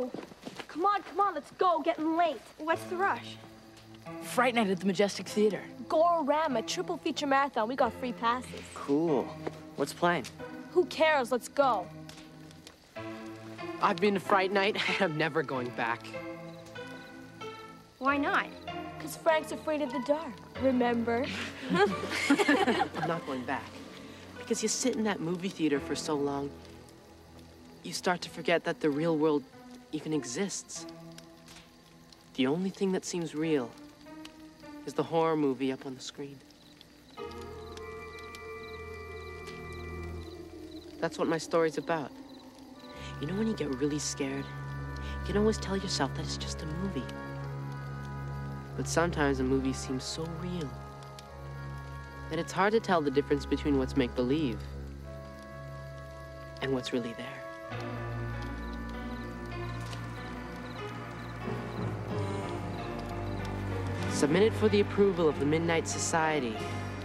go. Come on, let's go. Getting late. What's the rush? Fright Night at the Majestic Theater. Gorama, triple feature marathon. We got free passes. Cool. What's playing? Who cares? Let's go. I've been to Fright Night, and I'm never going back. Why not? Because Frank's afraid of the dark, remember? I'm not going back. Because you sit in that movie theater for so long, you start to forget that the real world even exists. The only thing that seems real is the horror movie up on the screen. That's what my story's about. You know when you get really scared, you can always tell yourself that it's just a movie. But sometimes a movie seems so real that it's hard to tell the difference between what's make-believe and what's really there. Submitted for the approval of the Midnight Society,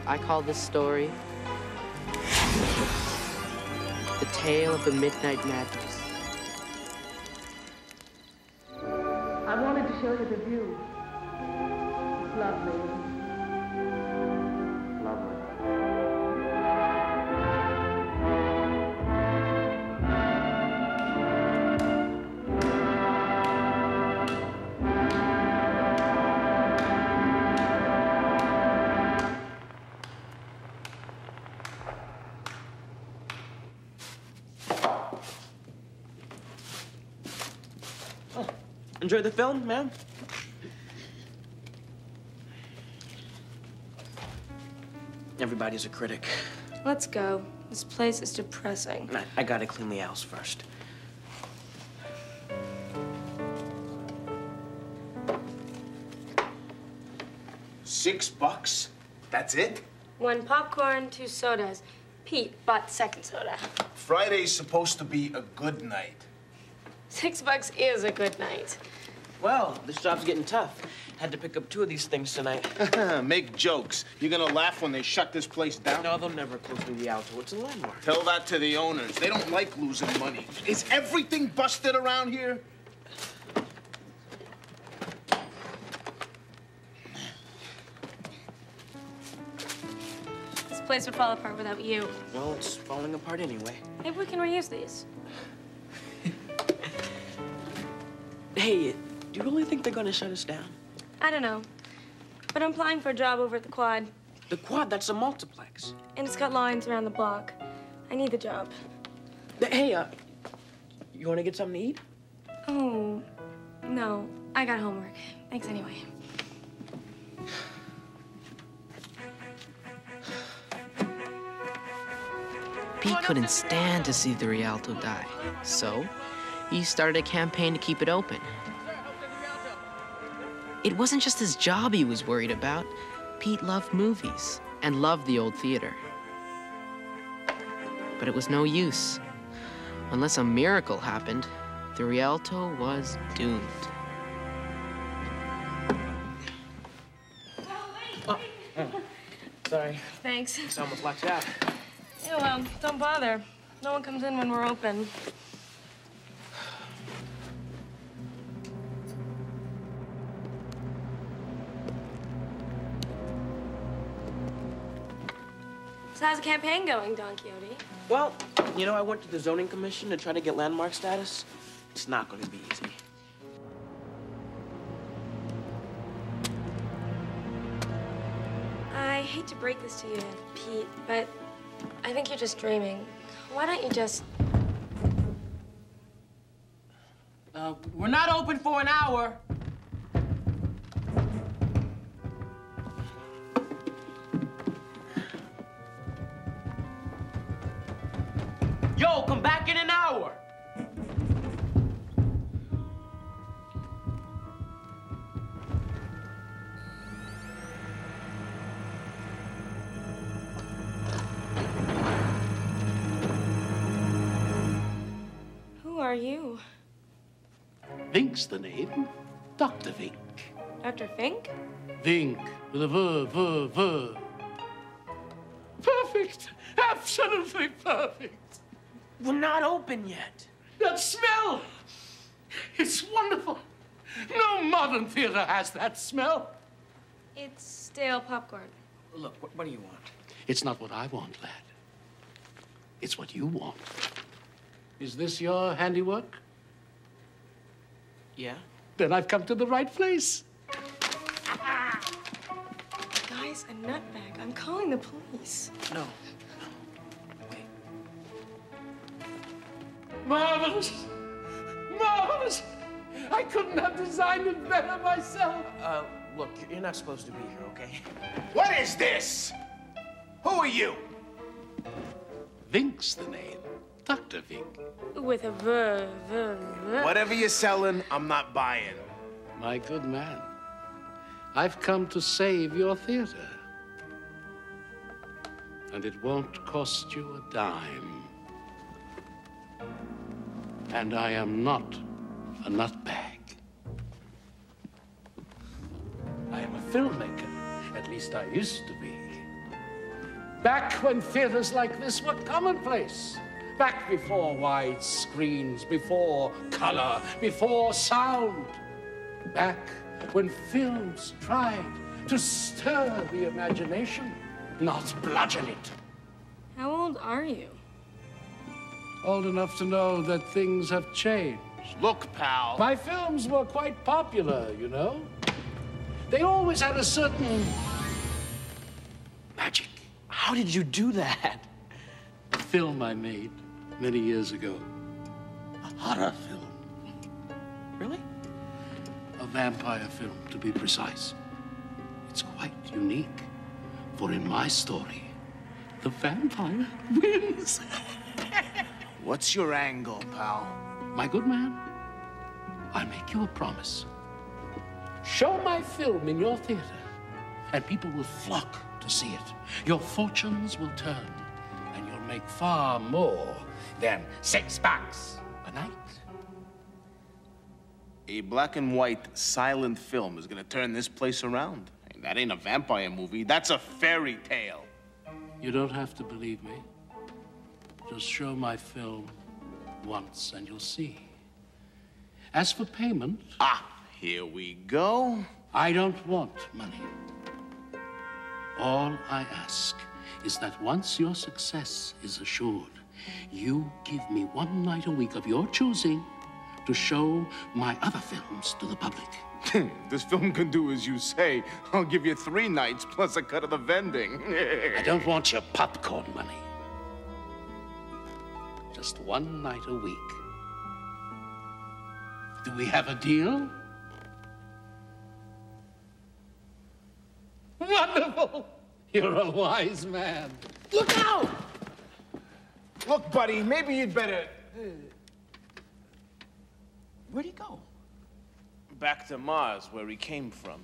I call this story The Tale of the Midnight Madness. I wanted to show you the view. Lovely. Lovely. Oh, enjoy the film, ma'am? Everybody's a critic. Let's go. This place is depressing. I gotta clean the house first. $6? That's it? 1 popcorn, 2 sodas. Pete bought the 2nd soda. Friday's supposed to be a good night. $6 is a good night. Well, this job's getting tough. Had to pick up 2 of these things tonight. Make jokes. You're gonna laugh when they shut this place down? No, they'll never close the Rialto. It's a landmark. Tell that to the owners. They don't like losing money. Is everything busted around here? This place would fall apart without you. Well, it's falling apart anyway. Maybe we can reuse these. Hey. Do you really think they're gonna shut us down? I don't know, but I'm applying for a job over at the Quad. The Quad? That's a multiplex. And it's got lines around the block. I need the job. Hey, you wanna get something to eat? Oh, no, I got homework. Thanks anyway. Pete couldn't stand to see the Rialto die, so he started a campaign to keep it open. It wasn't just his job he was worried about. Pete loved movies and loved the old theater. But it was no use. Unless a miracle happened, the Rialto was doomed. Oh, sorry. Thanks. It's almost locked out. Yeah, well, don't bother. No one comes in when we're open. So how's the campaign going, Don Quixote? Well, you know, I went to the Zoning Commission to try to get landmark status. It's not going to be easy. I hate to break this to you, Pete, but I think you're just dreaming. Why don't you just... We're not open for an hour. Yo, come back in an hour. Who are you? Vink's the name. Dr. Vink. Dr. Vink? Vink, with a V. Perfect. Absolutely perfect. We're not open yet. That smell! It's wonderful. No modern theater has that smell. It's stale popcorn. Look, what do you want? It's not what I want, lad. It's what you want. Is this your handiwork? Yeah. Then I've come to the right place. Guy's a nutbag. I'm calling the police. No. Marvelous! Marvelous! I couldn't have designed it better myself. Look, you're not supposed to be here, okay? What is this? Who are you? Vink's the name. Dr. Vink. With a verve. Whatever you're selling, I'm not buying. My good man, I've come to save your theater. And it won't cost you a dime. And I am not a nutbag. I am a filmmaker. At least I used to be. Back when theaters like this were commonplace. Back before wide screens, before color, before sound. Back when films tried to stir the imagination, not bludgeon it. How old are you? Old enough to know that things have changed. Look, pal. My films were quite popular, you know. They always had a certain magic. How did you do that? A film I made many years ago. A horror film. Really? A vampire film, to be precise. It's quite unique, for in my story, the vampire wins. What's your angle, pal? My good man, I'll make you a promise. Show my film in your theater, and people will flock to see it. Your fortunes will turn, and you'll make far more than $6 a night. A black and white silent film is gonna turn this place around. And that ain't a vampire movie, that's a fairy tale. You don't have to believe me. Just show my film once, and you'll see. As for payment... Ah, here we go. I don't want money. All I ask is that once your success is assured, you give me one night a week of your choosing to show my other films to the public. This film can do as you say. I'll give you 3 nights plus a cut of the vending. I don't want your popcorn money. Just 1 night a week. Do we have a deal? Wonderful! You're a wise man. Look out! Look, buddy, maybe you'd better... Where'd he go? Back to Mars, where he came from.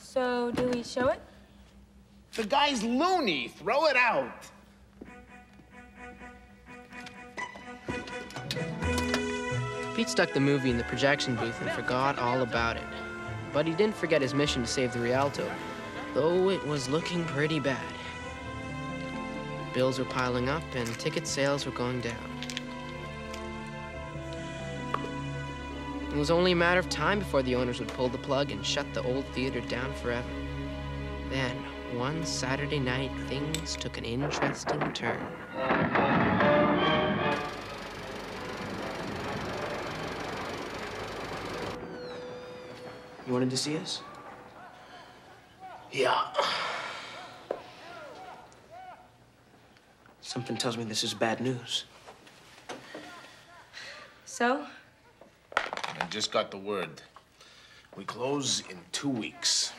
So, do we show it? The guy's loony. Throw it out. Pete stuck the movie in the projection booth and forgot all about it. But he didn't forget his mission to save the Rialto, though it was looking pretty bad. Bills were piling up and ticket sales were going down. It was only a matter of time before the owners would pull the plug and shut the old theater down forever. Then, one Saturday night, things took an interesting turn. You wanted to see us? Yeah. Something tells me this is bad news. So? I just got the word. We close in 2 weeks.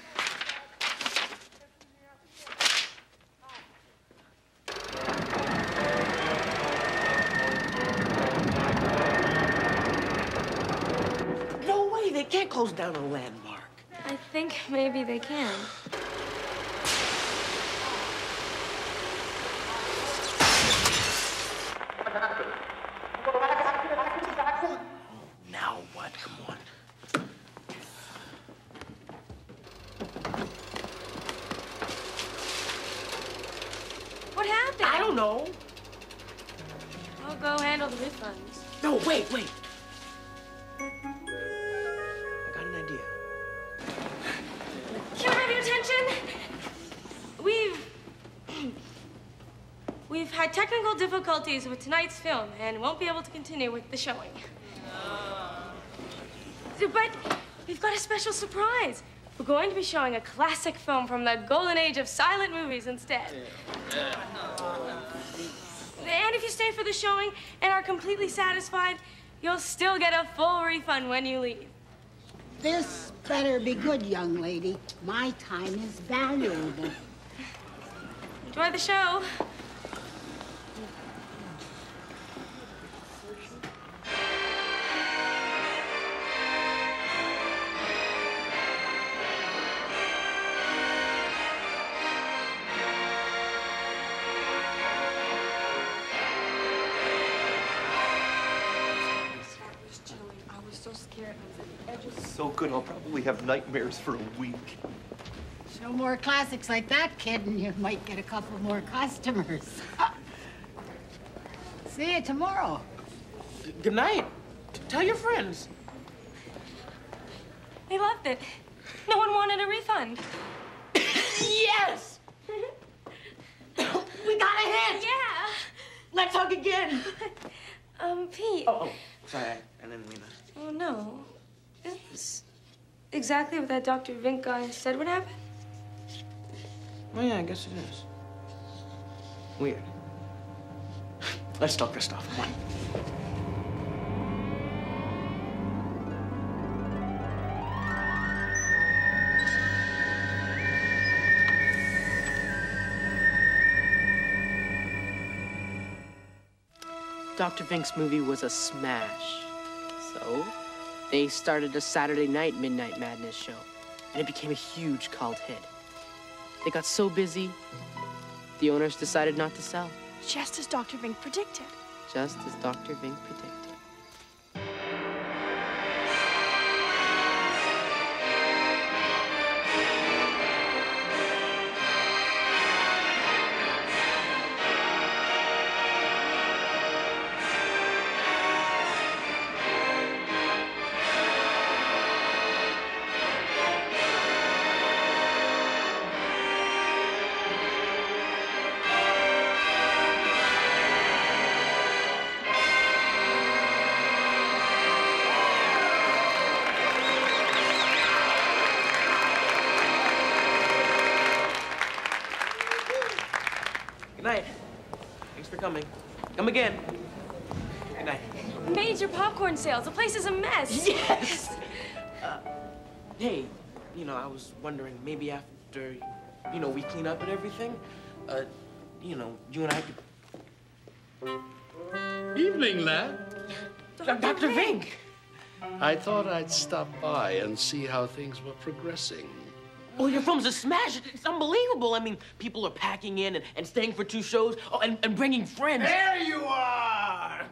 Close down a landmark. I think maybe they can. Now what? Come on. What happened? I don't know. I'll go handle the refunds. No, wait, wait. We've had technical difficulties with tonight's film and won't be able to continue with the showing. But we've got a special surprise. We're going to be showing a classic film from the golden age of silent movies instead. And if you stay for the showing and are completely satisfied, you'll still get a full refund when you leave. This better be good, young lady. My time is valuable. Enjoy the show. So good, I'll probably have nightmares for a week. Show more classics like that, kid, and you might get a couple more customers. See you tomorrow. Good night. Tell your friends. They loved it. No one wanted a refund. Yes! We got a hit! Yeah! Let's hug again. Pete. Oh, sorry, I didn't mean that. Oh, no. It's exactly what that Dr. Vink guy said would happen. Well, yeah, I guess it is. Weird. Let's talk this stuff. Come on. Dr. Vink's movie was a smash. So they started a Saturday night Midnight Madness show, and it became a huge cult hit. They got so busy, the owners decided not to sell. Just as Dr. Vink predicted. Just as Dr. Vink predicted. Come again. Good night. Major popcorn sales. The place is a mess. Yes. Hey, you know, I was wondering maybe after, you know, we clean up and everything, you know, you and I could. Evening, lad. Dr. Vink. I thought I'd stop by and see how things were progressing. Oh, your film's a smash. It's unbelievable. I mean, people are packing in and staying for two shows and bringing friends. There you are!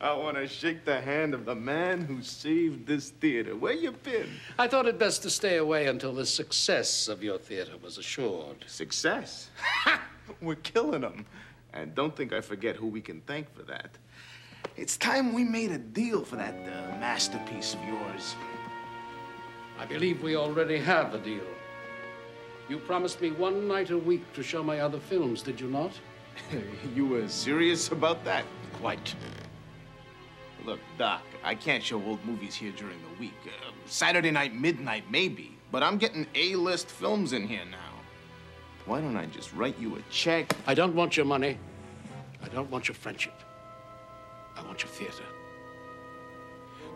I want to shake the hand of the man who saved this theater. Where you been? I thought it best to stay away until the success of your theater was assured. Success? We're killing them. And don't think I forget who we can thank for that. It's time we made a deal for that masterpiece of yours. I believe we already have a deal. You promised me one night a week to show my other films, did you not? You were serious about that? Quite. Look, Doc, I can't show old movies here during the week. Saturday night, midnight, maybe. But I'm getting A-list films in here now. Why don't I just write you a check? I don't want your money. I don't want your friendship. I want your theater.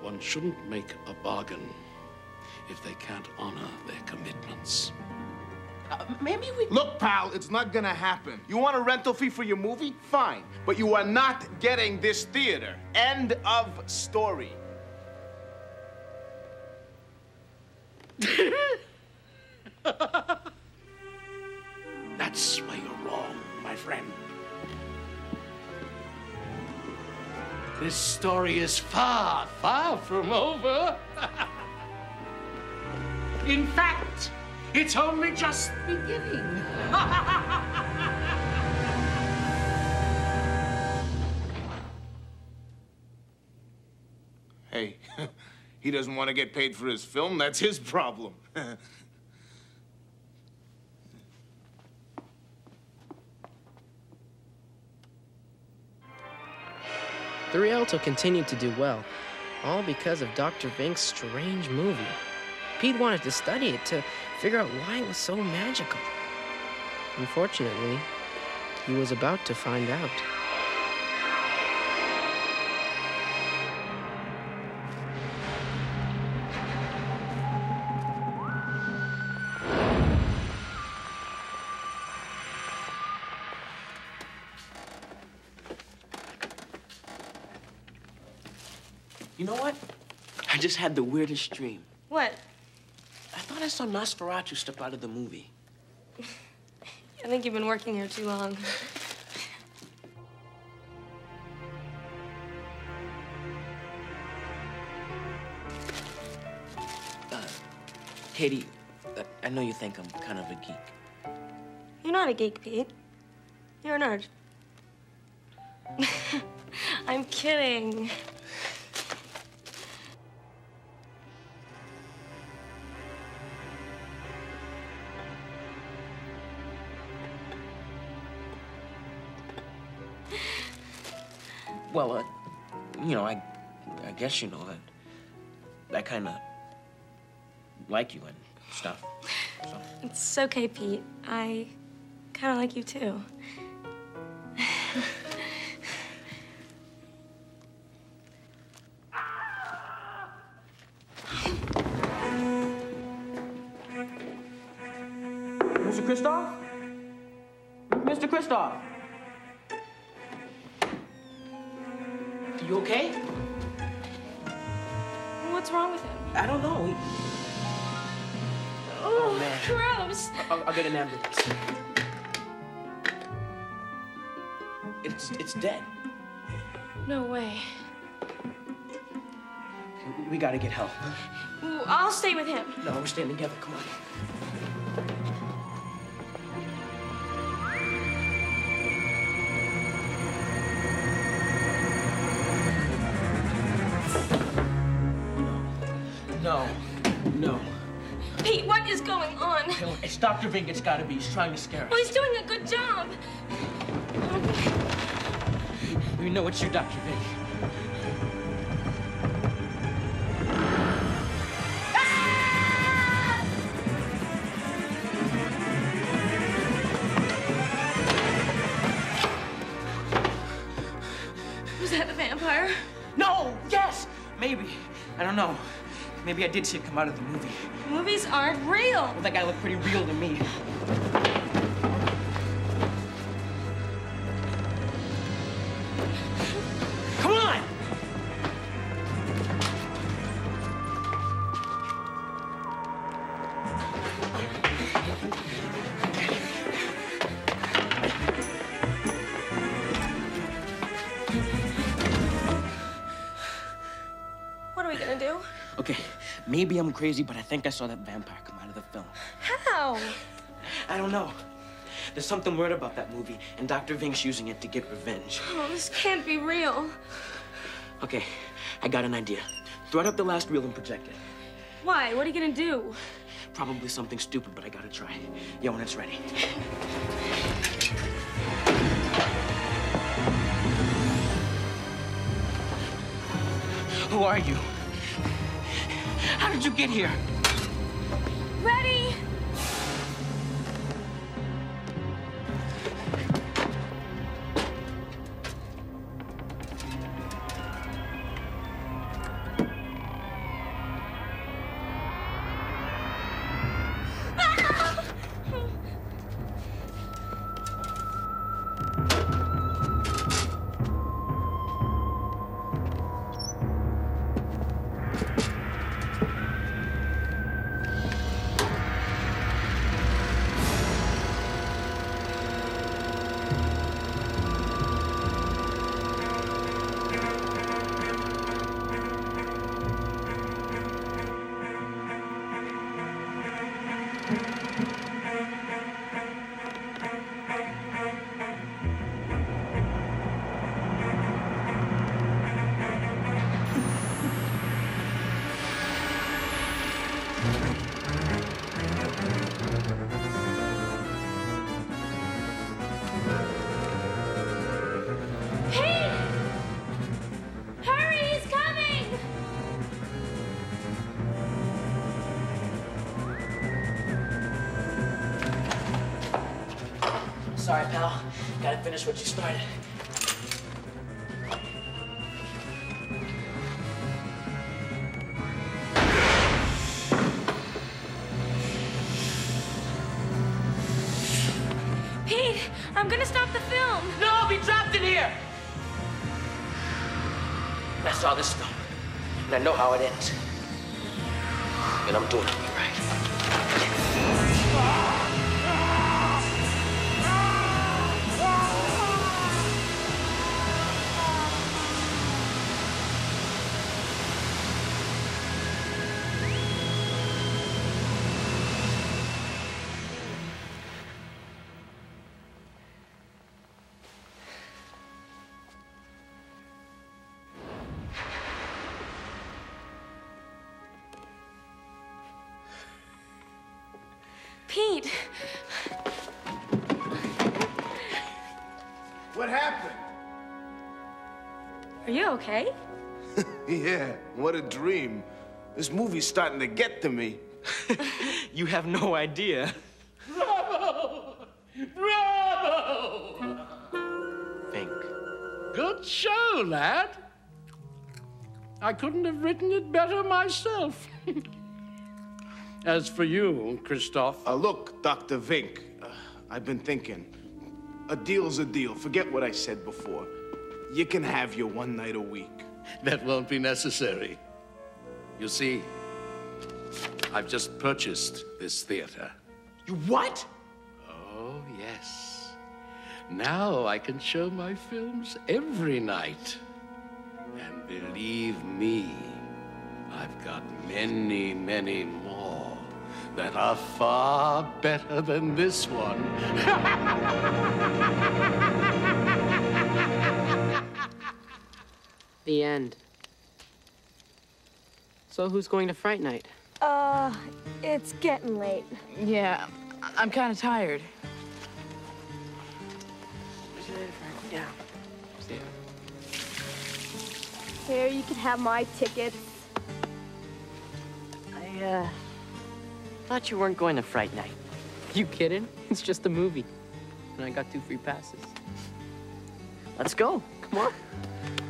One shouldn't make a bargain if they can't honor their commitments. Maybe we... Look, pal, it's not gonna happen. You want a rental fee for your movie? Fine. But you are not getting this theater. End of story. That's where you're wrong, my friend. This story is far, far from over. In fact, it's only just beginning. Hey, he doesn't want to get paid for his film. That's his problem. The Rialto continued to do well, all because of Dr. Vink's strange movie. Pete wanted to study it to figure out why it was so magical. Unfortunately, he was about to find out. You know what? I just had the weirdest dream. What? I thought I saw Nosferatu step out of the movie. I think you've been working here too long. Katie, I know you think I'm kind of a geek. You're not a geek, Pete. You're a nerd. I'm kidding. Well, you know, I guess you know that I kind of like you and stuff. So. It's okay, Pete. I kind of like you, too. Mr. Christoph? Mr. Christoph? You okay? What's wrong with him? I don't know. He... Oh, man. Gross. I'll get an ambulance. It's dead. No way. We gotta get help. Ooh, I'll stay with him. No, we're staying together. Come on. No. Pete, what is going on? It's Dr. Vink, it's gotta be. He's trying to scare us. Well, he's doing a good job. We know it's you, Dr. Vink. Was that the vampire? No, yes, maybe. I don't know. Maybe I did see it come out of the movie. Movies aren't real. Well, that guy looked pretty real to me. Come on! What are we gonna do? Okay, maybe I'm crazy, but I think I saw that vampire come out of the film. How? I don't know. There's something weird about that movie, and Dr. Vink's using it to get revenge. Oh, this can't be real. Okay, I got an idea. Throw it up the last reel and project it. Why? What are you gonna do? Probably something stupid, but I gotta try. Yeah, when it's ready. Who are you? How did you get here? Ready? Sorry, pal. Gotta finish what you started. Pete, I'm gonna stop the film. No, I'll be trapped in here. I saw this film, and I know how it ends. And I'm doing it right. Pete! What happened? Are you okay? Yeah, what a dream. This movie's starting to get to me. You have no idea. Bravo! Bravo! Vink. Good show, lad. I couldn't have written it better myself. As for you, Christoph... Look, Dr. Vink, I've been thinking. A deal's a deal. Forget what I said before. You can have your one night a week. That won't be necessary. You see, I've just purchased this theater. You what? Oh, yes. Now I can show my films every night. And believe me, I've got many, many more that are far better than this one. The end. So who's going to Fright Night? It's getting late. Yeah, I'm kind of tired. See you later, Frank. Yeah. See ya. Here, you can have my tickets. I thought you weren't going to Fright Night. You kidding? It's just a movie. And I got 2 free passes. Let's go. Come on.